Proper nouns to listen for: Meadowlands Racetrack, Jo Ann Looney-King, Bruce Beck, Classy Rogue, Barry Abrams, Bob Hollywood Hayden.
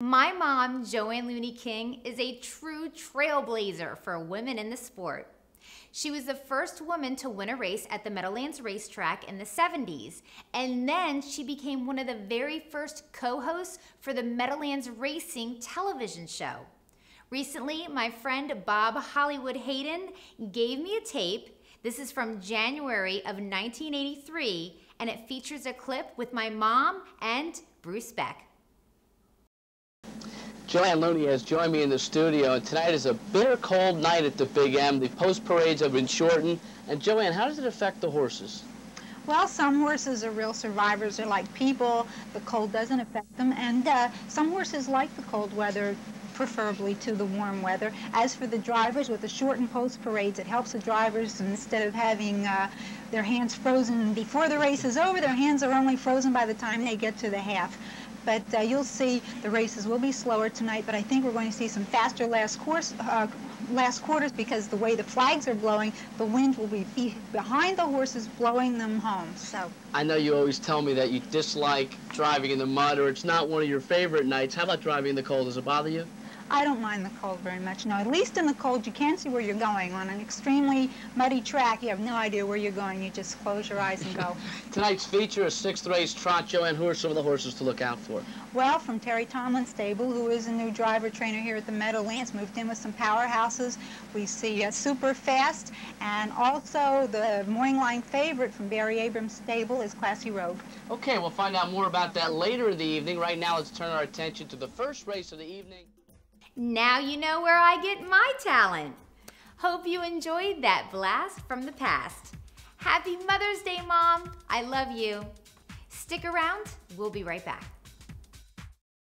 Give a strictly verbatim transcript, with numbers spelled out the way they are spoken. My mom, Jo Ann Looney-King, is a true trailblazer for women in the sport. She was the first woman to win a race at the Meadowlands Racetrack in the seventies, and then she became one of the very first co-hosts for the Meadowlands Racing television show. Recently, my friend Bob Hollywood Hayden gave me a tape. This is from January of nineteen eighty-three, and it features a clip with my mom and Bruce Beck. Jo Ann Looney has joined me in the studio, and tonight is a bitter cold night at the Big M. The post parades have been shortened. And Jo Ann, how does it affect the horses? Well, some horses are real survivors. They're like people. The cold doesn't affect them. And uh, some horses like the cold weather, preferably to the warm weather. As for the drivers, with the shortened post parades, it helps the drivers. Instead of having uh, their hands frozen before the race is over, their hands are only frozen by the time they get to the half. But uh, you'll see the races will be slower tonight, but I think we're going to see some faster last, course, uh, last quarters, because the way the flags are blowing, the wind will be, be behind the horses blowing them home. So I know you always tell me that you dislike driving in the mud, or it's not one of your favorite nights. How about driving in the cold? Does it bother you? I don't mind the cold very much. No, at least in the cold you can see where you're going. On an extremely muddy track, you have no idea where you're going. You just close your eyes and go. Tonight's feature is sixth race trot. Jo Ann, who are some of the horses to look out for? Well, from Terry Tomlin's stable, who is a new driver trainer here at the Meadowlands, moved in with some powerhouses. We see uh, Super Fast, and also the morning line favorite from Barry Abrams' stable is Classy Rogue. Okay, we'll find out more about that later in the evening. Right now, let's turn our attention to the first race of the evening. Now you know where I get my talent. Hope you enjoyed that blast from the past. Happy Mother's Day, Mom. I love you. Stick around. We'll be right back.